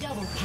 Double kill.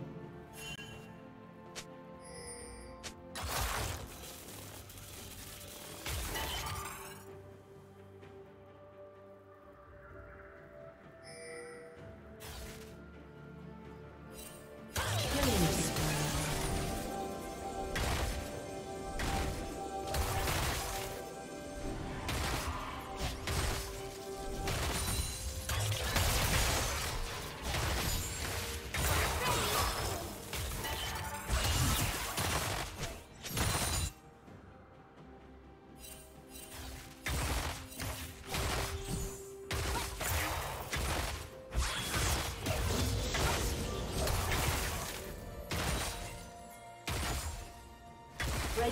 Red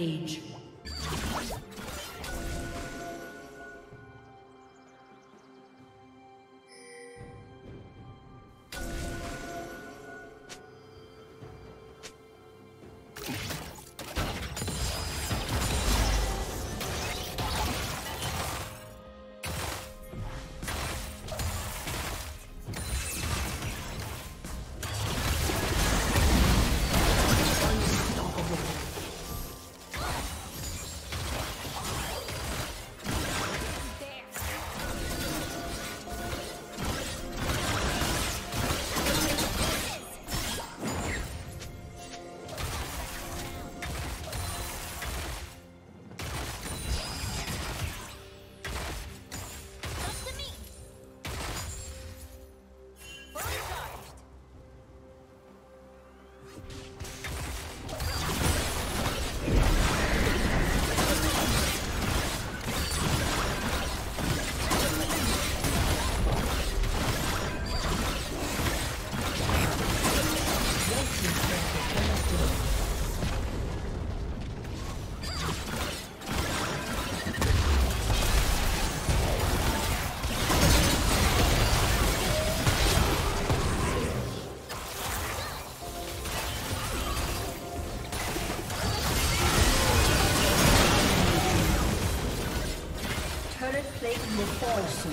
Age. Awesome.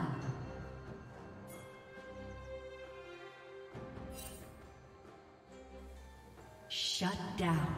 Shut down.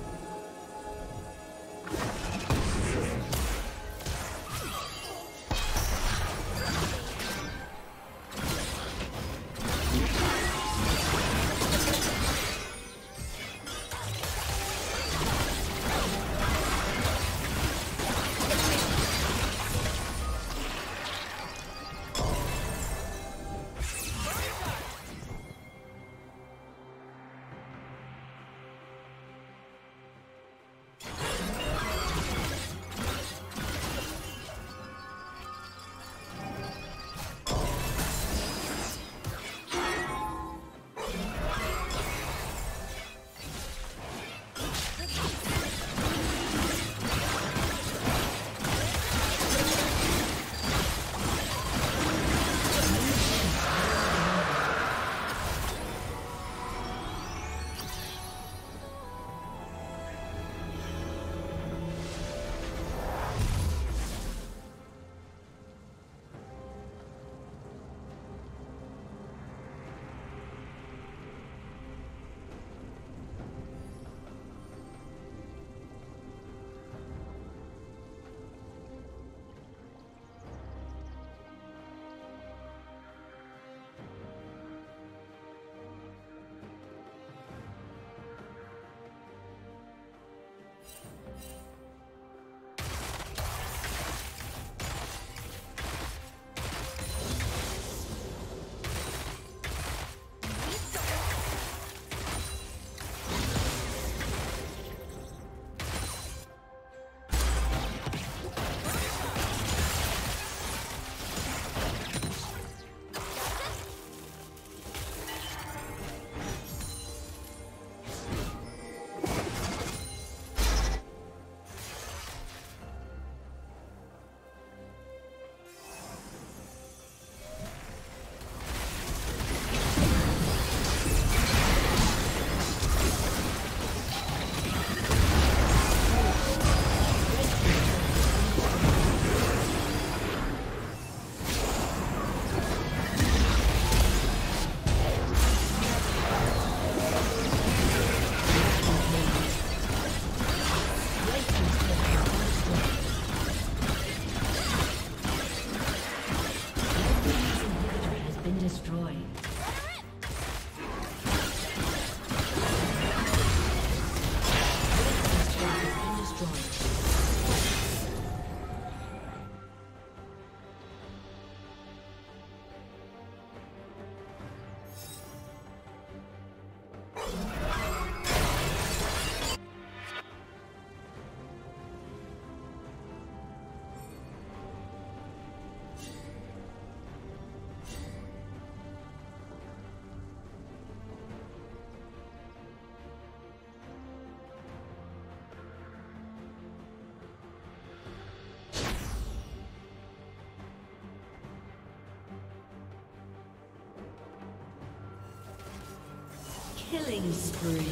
Killing spree.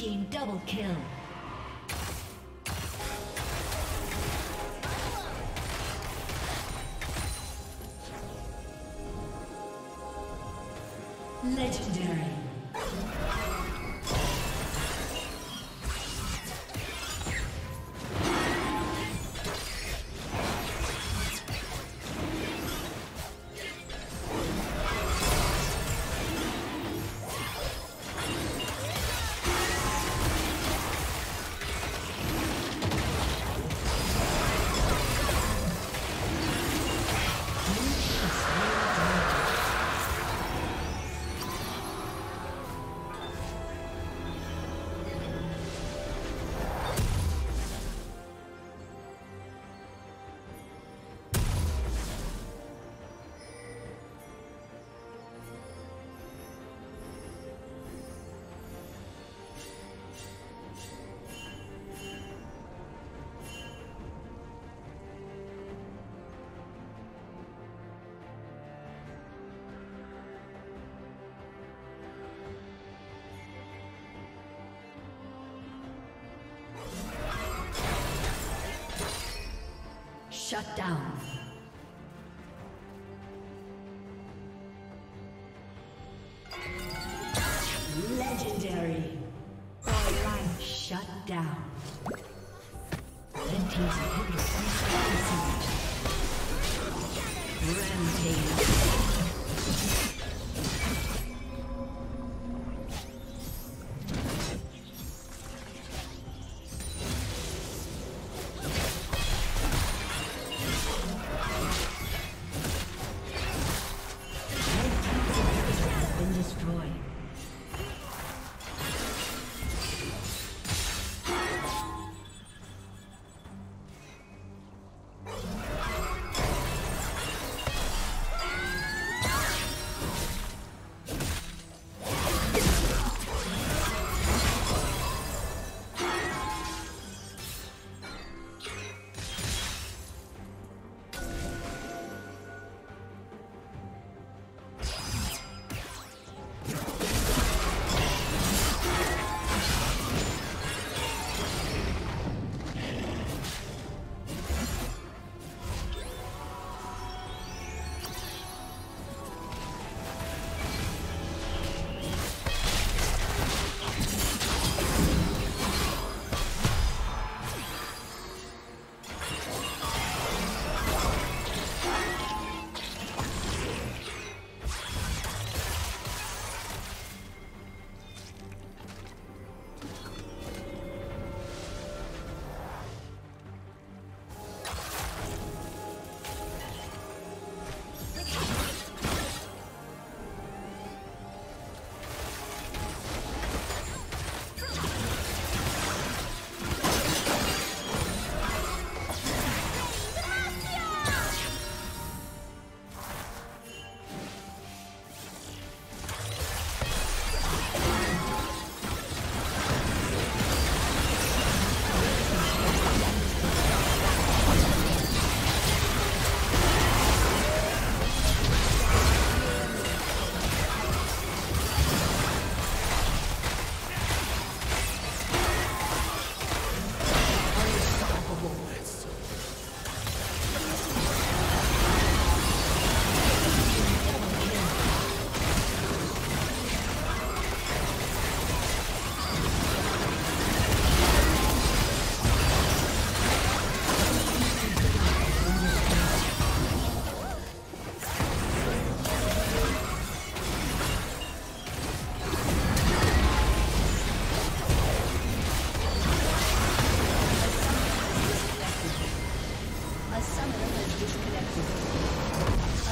team double kill. Legendary. Shut down. Legendary. Shut down. Rampage.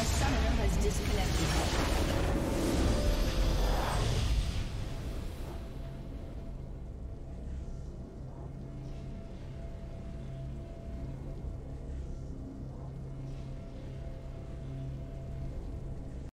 A summoner has disconnected.